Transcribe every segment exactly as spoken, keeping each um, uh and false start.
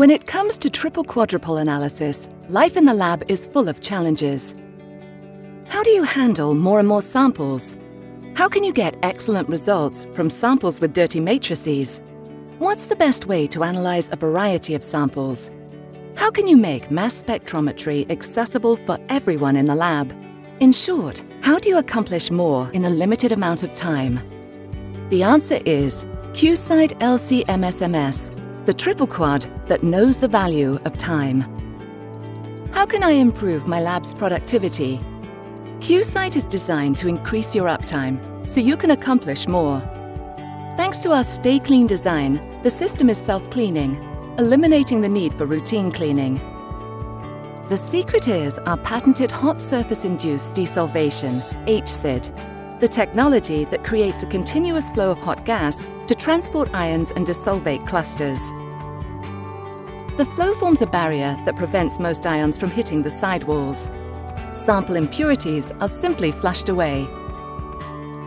When it comes to triple-quadrupole analysis, life in the lab is full of challenges. How do you handle more and more samples? How can you get excellent results from samples with dirty matrices? What's the best way to analyze a variety of samples? How can you make mass spectrometry accessible for everyone in the lab? In short, how do you accomplish more in a limited amount of time? The answer is QSight L C M S M S, the triple quad that knows the value of time. How can I improve my lab's productivity? QSight is designed to increase your uptime so you can accomplish more. Thanks to our Stay Clean design, the system is self-cleaning, eliminating the need for routine cleaning. The secret is our patented hot surface-induced desolvation, H S I D, the technology that creates a continuous flow of hot gas to transport ions and desolvate clusters. The flow forms a barrier that prevents most ions from hitting the sidewalls. Sample impurities are simply flushed away.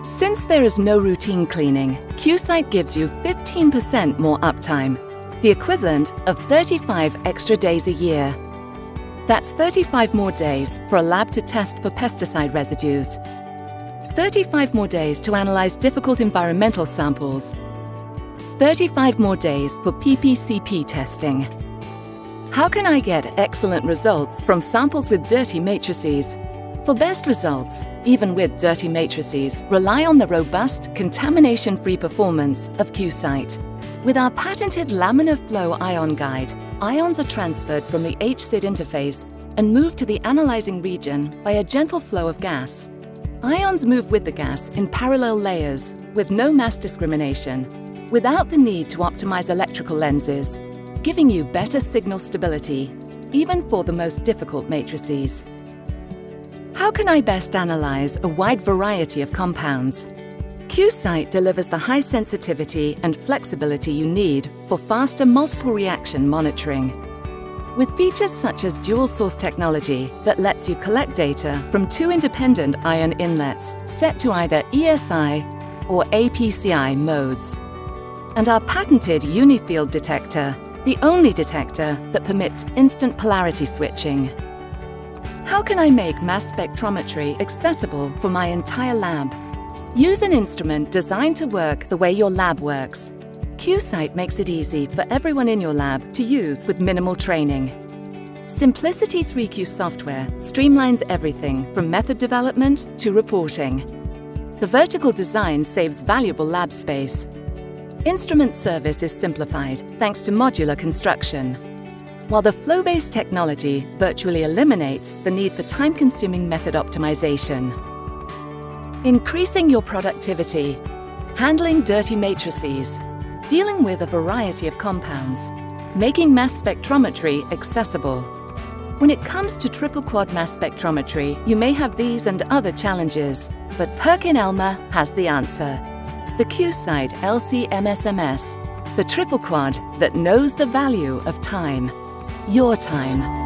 Since there is no routine cleaning, QSight gives you fifteen percent more uptime, the equivalent of thirty-five extra days a year. That's thirty-five more days for a lab to test for pesticide residues, thirty-five more days to analyze difficult environmental samples, thirty-five more days for P P C P testing. How can I get excellent results from samples with dirty matrices? For best results, even with dirty matrices, rely on the robust, contamination-free performance of QSight. With our patented laminar flow ion guide, ions are transferred from the H S I D interface and moved to the analyzing region by a gentle flow of gas. Ions move with the gas in parallel layers with no mass discrimination, without the need to optimize electrical lenses, giving you better signal stability, even for the most difficult matrices. How can I best analyze a wide variety of compounds? QSight delivers the high sensitivity and flexibility you need for faster multiple reaction monitoring. With features such as dual source technology that lets you collect data from two independent ion inlets set to either E S I or A P C I modes, and our patented UniField detector, the only detector that permits instant polarity switching. How can I make mass spectrometry accessible for my entire lab? Use an instrument designed to work the way your lab works. QSight makes it easy for everyone in your lab to use with minimal training. Simplicity three Q software streamlines everything from method development to reporting. The vertical design saves valuable lab space. Instrument service is simplified thanks to modular construction, while the flow-based technology virtually eliminates the need for time-consuming method optimization. Increasing your productivity, handling dirty matrices, dealing with a variety of compounds, making mass spectrometry accessible. When it comes to triple-quad mass spectrometry, you may have these and other challenges, but PerkinElmer has the answer. The QSight L C M S M S, the triple quad that knows the value of time, your time.